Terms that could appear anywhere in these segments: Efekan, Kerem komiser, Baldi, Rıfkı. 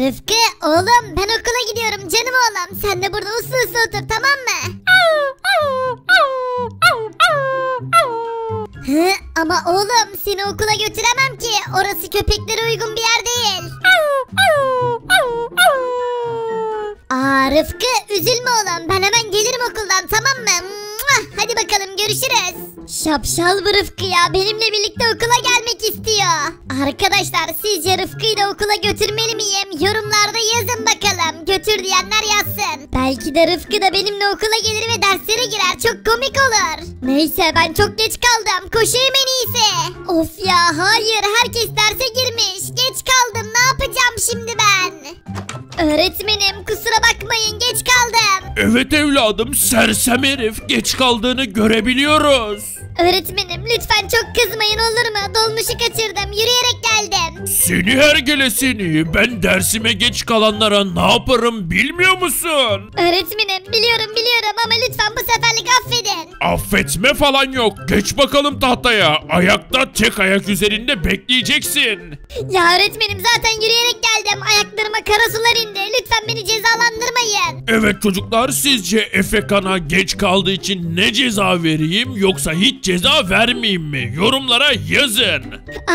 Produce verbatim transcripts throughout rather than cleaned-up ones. Rıfkı oğlum ben okula gidiyorum canım oğlum. Sen de burada uslu uslu otur tamam mı? Hı, ama oğlum seni okula götüremem ki. Orası köpeklere uygun bir yer değil. Aa Rıfkı üzülme oğlum. Ben hemen gelirim okuldan tamam mı? Hadi bakalım görüşürüz. Şapşal bu Rıfkı ya. Benimle birlikte okula gelmek istiyor. Arkadaşlar sizce Rıfkı'yı da okula götürmeli miyim? Yorumlarda yazın bakalım. Götür diyenler yazsın. Belki de Rıfkı da benimle okula gelir ve derslere girer. Çok komik olur. Neyse ben çok geç kaldım. Koşayım en iyisi. Of ya hayır. Herkes derse girmiş. Geç kaldım. Ne yapacağım şimdi ben? Öğretmenim kusura bakmayın geç kaldım. Evet evladım sersem herif geç kaldığını görebiliyoruz. Öğretmenim lütfen çok kızmayın olur mu? Dolmuşu kaçırdım yürüyerek geldim. Seni hergele seni ben dersime geç kalanlara ne yaparım bilmiyor musun? Öğretmenim biliyorum biliyorum ama lütfen bu seferlik affedin. Affetme falan yok geç bakalım tahtaya. Ayakta tek ayak üzerinde bekleyeceksin. Ya öğretmenim zaten yürüyerek geldim ayaklarıma kara sular indi. Lütfen beni cezalandırmayın. Evet çocuklar sizce Efekan'a geç kaldığı için ne ceza vereyim yoksa hiç ceza vermeyeyim mi? Yorumlara yazın.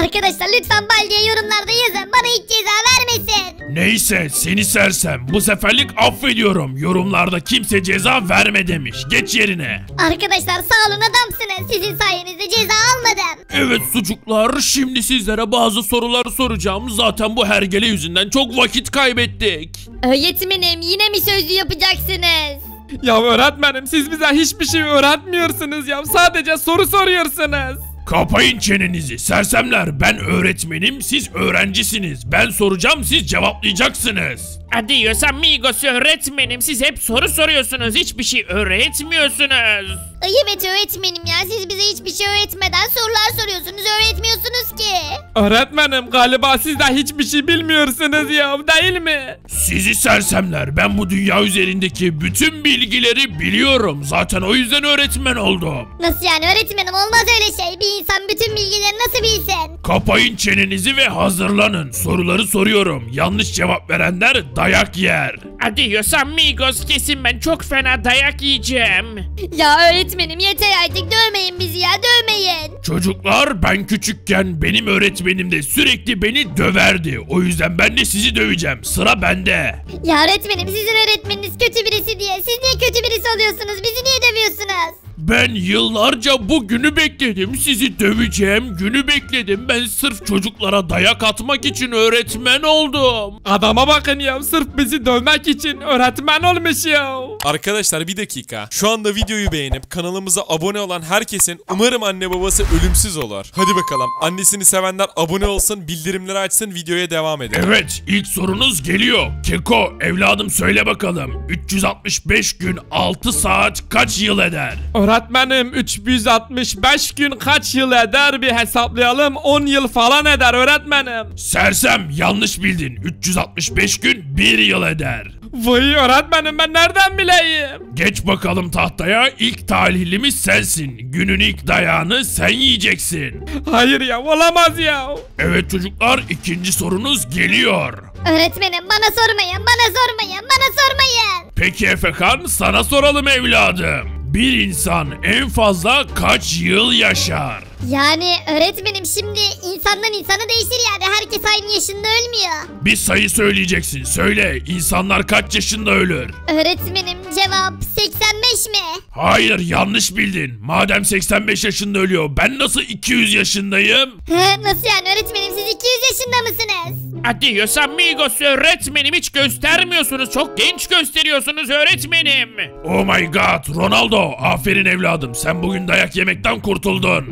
Arkadaşlar lütfen Baldi'ye yorumlarda yazın. Bana hiç ceza vermesin. Neyse seni sersem bu seferlik affediyorum. Yorumlarda kimse ceza verme demiş. Geç yerine. Arkadaşlar sağ olun adamsınız. Sizin sayenizde ceza almadım. Evet çocuklar şimdi sizlere bazı sorular soracağım. Zaten bu hergele yüzünden çok vakit kaybettik. Öğretmenim yine mi sözlü yapacaksınız? Ya öğretmenim siz bize hiçbir şey öğretmiyorsunuz ya. Sadece soru soruyorsunuz. Kapayın çenenizi sersemler. Ben öğretmenim siz öğrencisiniz. Ben soracağım siz cevaplayacaksınız. Adios amigos öğretmenim. Siz hep soru soruyorsunuz. Hiçbir şey öğretmiyorsunuz. Evet öğretmenim ya siz bize hiçbir şey öğretmeden sorular soruyorsunuz. Öğretmiyorsunuz ki. Öğretmenim galiba siz de hiçbir şey bilmiyorsunuz ya değil mi? Sizi sersemler ben bu dünya üzerindeki bütün bilgileri biliyorum. Zaten o yüzden öğretmen oldum. Nasıl yani öğretmenim olmaz öyle şey. Bir insan bütün bilgileri nasıl bilsin? Kapayın çenenizi ve hazırlanın. Soruları soruyorum. Yanlış cevap verenler dayak yer. Adios amigos kesin ben çok fena dayak yiyeceğim. Ya öğretmenim yeter artık dövmeyin bizi ya dövmeyin. Çocuklar ben küçükken benim öğretmenim de sürekli beni döverdi. O yüzden ben de sizi döveceğim. Sıra bende. Ya öğretmenim sizin öğretmeniniz kötü birisi diye. Siz niye kötü birisi oluyorsunuz? Bizi niye dövüyorsunuz? Ben yıllarca bu günü bekledim. Sizi döveceğim günü bekledim. Ben sırf çocuklara dayak atmak için öğretmen oldum. Adama bakın ya sırf bizi dövmek için öğretmen olmuş ya. Arkadaşlar bir dakika. Şu anda videoyu beğenip kanalımıza abone olan herkesin umarım anne babası ölümsüz olur. Hadi bakalım annesini sevenler abone olsun, bildirimleri açsın, videoya devam edin. Evet ilk sorunuz geliyor. Keko evladım söyle bakalım. üç yüz altmış beş gün altı saat kaç yıl eder? Öğretmenim üç yüz altmış beş gün kaç yıl eder bir hesaplayalım. on yıl falan eder öğretmenim. Sersem yanlış bildin. üç yüz altmış beş gün bir yıl eder. Vay öğretmenim ben nereden bileyim? Geç bakalım tahtaya. İlk talihlimiz sensin. Günün ilk dayağını sen yiyeceksin. Hayır ya olamaz ya. Evet çocuklar ikinci sorunuz geliyor. Öğretmenim bana sormayın bana sormayın bana sormayın. Peki Efekan sana soralım evladım. Bir insan en fazla kaç yıl yaşar? Yani öğretmenim şimdi insandan insana değişir yani herkes aynı yaşında ölmüyor. Bir sayı söyleyeceksin söyle insanlar kaç yaşında ölür? Öğretmenim cevap seksen beş mi? Hayır yanlış bildin madem seksen beş yaşında ölüyor ben nasıl iki yüz yaşındayım? He, nasıl yani öğretmenim siz iki yüz yaşında mısınız? Adios amigos öğretmenim hiç göstermiyorsunuz çok genç gösteriyorsunuz öğretmenim. Oh my god Ronaldo aferin evladım sen bugün dayak yemekten kurtuldun.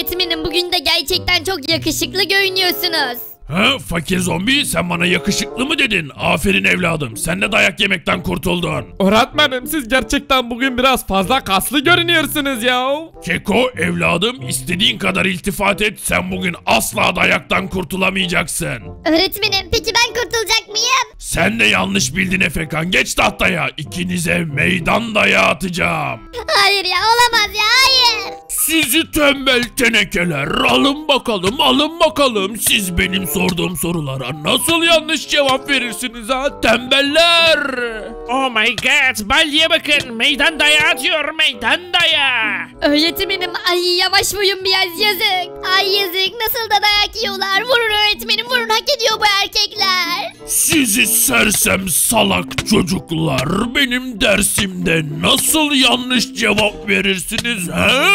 Öğretmenim bugün de gerçekten çok yakışıklı görünüyorsunuz. Ha, fakir zombi sen bana yakışıklı mı dedin? Aferin evladım sen de dayak yemekten kurtuldun. Öğretmenim siz gerçekten bugün biraz fazla kaslı görünüyorsunuz ya. Keko evladım istediğin kadar iltifat et sen bugün asla dayaktan kurtulamayacaksın. Öğretmenim peki ben kurtulacak mıyım? Sen de yanlış bildin Efekan geç tahtaya ikinize meydan dayağı atacağım. Hayır ya olamaz ya hayır. Sizi tembel tenekeler, alın bakalım, alın bakalım. Siz benim sorduğum sorulara nasıl yanlış cevap verirsiniz ha, tembeller? Oh my god, Baldi'ye bakın, meydan dayağı atıyor, meydan dayağı. Öğretmenim, ay yavaş vurun biraz, yazık. Ay yazık, nasıl da dayak yiyorlar, vurun öğretmenim, vurun, hak ediyor bu erkekler. Sizi sersem salak çocuklar, benim dersimde nasıl yanlış cevap verirsiniz he?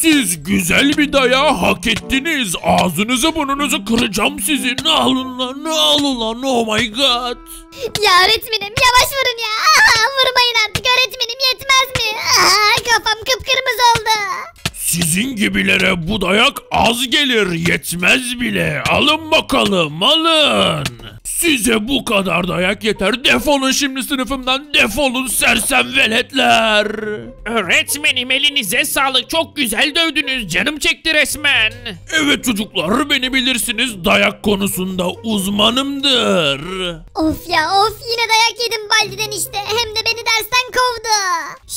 Siz güzel bir dayağı hak ettiniz. Ağzınızı burnunuzu kıracağım sizin. Ne alın lan, ne alın lan, oh my god. Ya öğretmenim yavaş vurun ya. Aha, vurmayın artık öğretmenim, yetmez mi? Aha, kafam kıpkırmızı oldu. Sizin gibilere bu dayak az gelir, yetmez bile. Alın bakalım, alın. Size bu kadar dayak yeter. Defolun şimdi sınıfımdan. Defolun sersem veletler. Öğretmenim elinize sağlık. Çok güzel dövdünüz. Canım çekti resmen. Evet çocuklar, beni bilirsiniz. Dayak konusunda uzmanımdır. Of ya of, yine dayak yedim Baldi'den işte. Hem de beni dersten kovdu.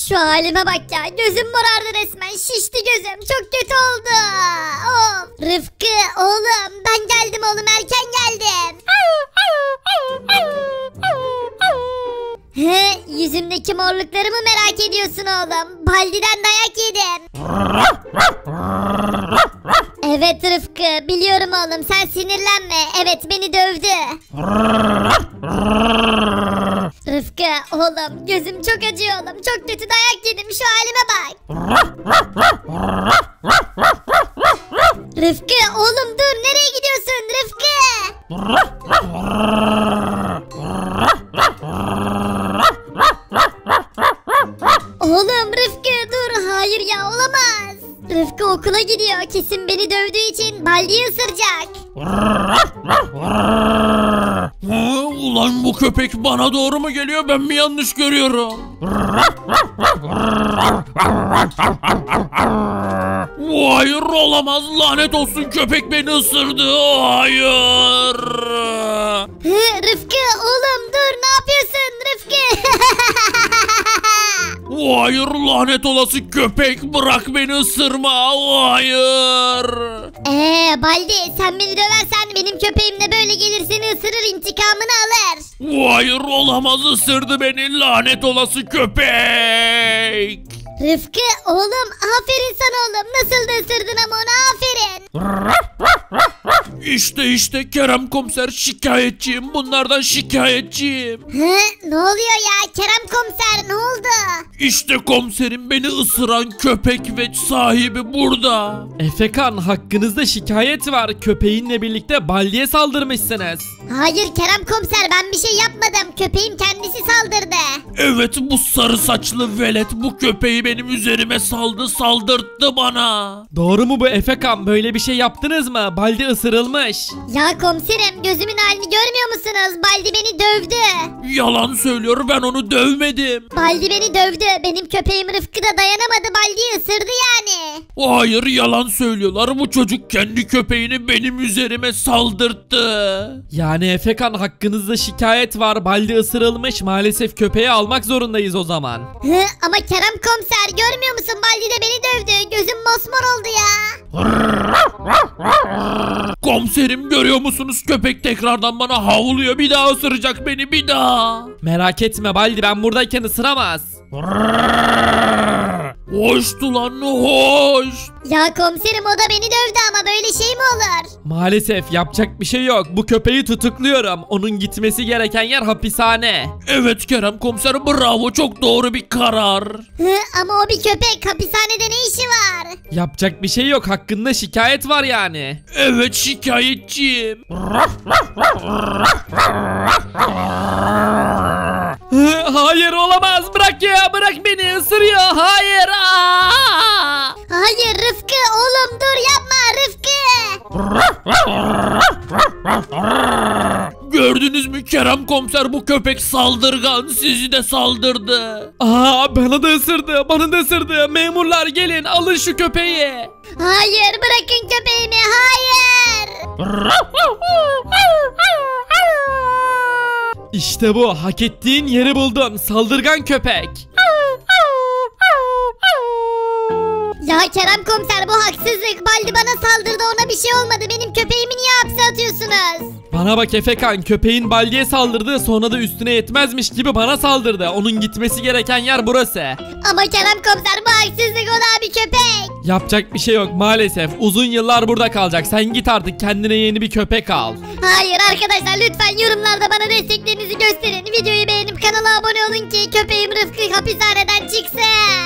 Şu halime bak ya. Gözüm morardı resmen. Şişti gözüm. Çok kötü oldu. Of. Rıfkı oğlum, ben geldim oğlum, erken geldim. He, yüzümdeki morluklarımı merak ediyorsun oğlum. Baldi'den dayak yedim. Evet Rıfkı, biliyorum oğlum, sen sinirlenme. Evet, beni dövdü. Rıfkı oğlum, gözüm çok acıyor oğlum. Çok kötü dayak yedim, şu halime bak. Rıfkı oğlum dur, nereye gidiyorsun Rıfkı? Oğlum Rıfkı dur, hayır ya, olamaz. Rıfkı okula gidiyor, kesin beni dövdüğü için Baldi'yi ısıracak. Ulan bu köpek bana doğru mu geliyor, ben mi yanlış görüyorum? Hayır, olamaz, lanet olsun, köpek beni ısırdı, hayır. Rıfkı oğlum dur, ne yapıyorsun Rıfkı? Hayır, lanet olası köpek, bırak beni ısırma, hayır. Ee Baldi, sen beni döversen benim köpeğimle böyle gelir, seni ısırır, intikamını alır. Hayır, olamaz, ısırdı beni, lanet olası köpek. Rıfkı oğlum, aferin sana oğlum, nasıl da ısırdın ama ona, aferin. İşte işte Kerem komiser, şikayetçiyim, bunlardan şikayetçiyim. Hı, ne oluyor ya Kerem komiser, ne oldu? İşte komiserim, beni ısıran köpek ve sahibi burada. Efekan, hakkınızda şikayet var, köpeğinle birlikte Baldi'ye saldırmışsınız. Hayır Kerem komiser, ben bir şey yapmadım, köpeğim kendisi saldırdı. Evet, bu sarı saçlı velet bu köpeği benim üzerime saldı, saldırttı bana. Doğru mu bu Efekan, böyle bir şey yaptınız mı? Baldi ısırılmış. Ya komiserim, gözümün halini görmüyor musunuz? Baldi beni dövdü. Yalan söylüyor, ben onu dövmedim. Baldi beni dövdü, benim köpeğim Rıfkı da dayanamadı, Baldi'yi ısırdı yani. Hayır, yalan söylüyorlar, bu çocuk kendi köpeğini benim üzerime saldırttı. Yani Efekan, hakkınızda şikayet var, Baldi ısırılmış, maalesef köpeği almak zorundayız o zaman. Hı, ama Kerem komiser, görmüyor musun, Baldi de beni dövdü, gözüm mosmor oldu ya. Komiserim, görüyor musunuz, köpek tekrardan bana havluyor, bir daha ısıracak beni, bir daha. Merak etme Baldi, ben buradayken ısıramaz. Hoştu lan, hoş. Ya komiserim, o da beni dövdü ama böyle şey mi olur? Maalesef yapacak bir şey yok. Bu köpeği tutukluyorum. Onun gitmesi gereken yer hapishane. Evet Kerem komiser, bravo, çok doğru bir karar. Hı, ama o bir köpek, hapishanede ne işi var? Yapacak bir şey yok, hakkında şikayet var yani. Evet, şikayetçiyim. Hayır, olamaz, bırak ya, bırak beni, ısırıyor, hayır. Aa! Hayır Rıfkı oğlum dur, yapma Rıfkı. Gördünüz mü Kerem komiser, bu köpek saldırgan, sizi de saldırdı. Aa, bana da ısırdı, bana da ısırdı. Memurlar gelin, alın şu köpeği. Hayır, bırakın köpeğimi, hayır. İşte bu, hak ettiğin yeri buldun, saldırgan köpek. Ya Kerem komiser, bu haksızlık. Baldi bana saldırdı, ona bir şey olmadı. Benim köpeğimi niye hapse atıyorsunuz? Bana bak Efekan, köpeğin Baldi'ye saldırdı, sonra da üstüne yetmezmiş gibi bana saldırdı. Onun gitmesi gereken yer burası. Ama Kerem komiser, bu haksızlık, o da bir köpek. Yapacak bir şey yok maalesef. Uzun yıllar burada kalacak. Sen git artık, kendine yeni bir köpek al. Hayır arkadaşlar, lütfen yorumlarda bana desteklerinizi gösterin. Videoyu beğenip kanala abone olun ki köpeğim Rıfkı hapishaneden çıksın.